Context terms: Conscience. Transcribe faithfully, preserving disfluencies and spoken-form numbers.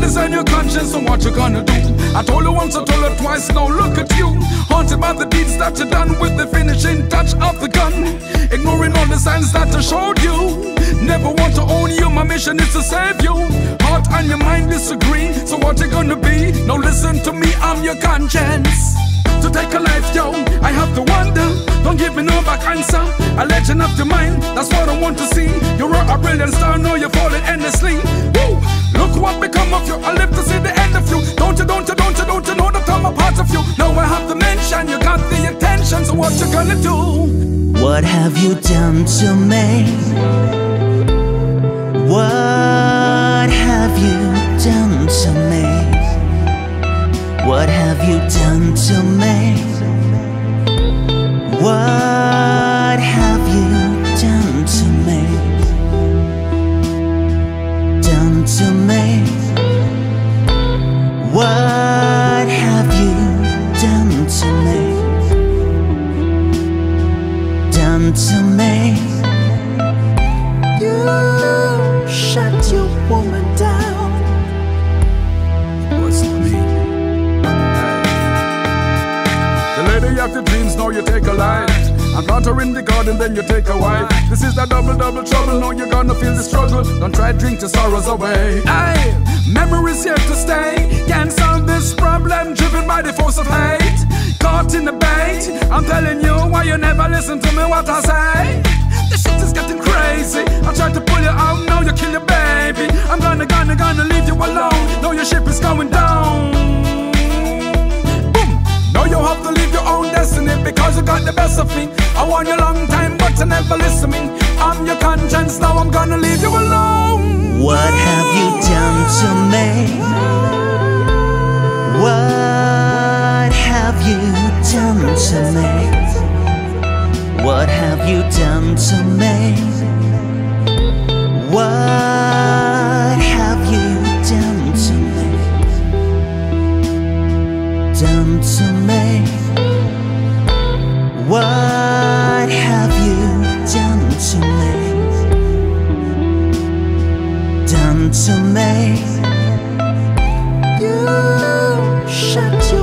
goodness and your conscience, so what you gonna do? I told you once, I told you twice, now look at you, haunted by the deeds that you done with the finishing touch of the gun, ignoring all the signs that I showed you. Never want to own you, my mission is to save you. Heart and your mind disagree, so what you gonna be? Now listen to me, I'm your conscience. To take a life, yo, I have to wonder. Don't give me no back answer. A legend of the mind, that's what I want to see. You're a brilliant star, now you're falling endlessly. Woo! Look what become of you, I live to see the end of you. Don't you, don't you, don't you, don't you know that I'm a part of you? Now I have to mention, you got the intention, so what you gonna do? What have you done to me? What have you done to me? What have you done to me? What have you done to me? Done to me? What have you done to me? Done to me? Shut your woman down. It was me. The lady of your dreams, now you take a life. I brought her in the garden, then you take a wife. This is that double, double trouble, now you're gonna feel the struggle. Don't try to drink your sorrows away. Aye, memories here to stay. Can't solve this problem, driven by the force of hate. Caught in the bait, I'm telling you why you never listen to me what I say. This shit is getting crazy. I tried to pull you out, now you kill your baby. I'm gonna, gonna, gonna leave you alone. Now your ship is going down. Boom! Now you have to leave your own destiny, because you got the best of me. I warned you a long time, but you never listening. I'm your conscience, now I'm gonna leave you alone. What have you done to me? What have you done to me? What have you done to me? What have you done to me? Done to me? What have you done to me? Done to me? You shut your